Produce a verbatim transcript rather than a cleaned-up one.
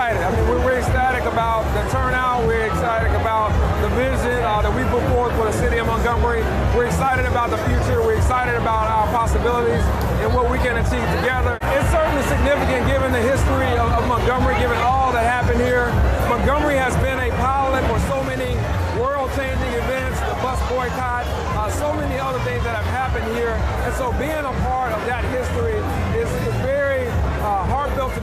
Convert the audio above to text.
excited. I mean, we're, we're ecstatic about the turnout. We're excited about the vision uh, that we put forth for the city of Montgomery. We're excited about the future. We're excited about our possibilities and what we can achieve together. It's certainly significant given the history of, of Montgomery, given all that happened here. Montgomery has been a pilot for so many world-changing events, the bus boycott, uh, so many other things that have happened here. And so being a part of that history is, is very uh, heartfelt.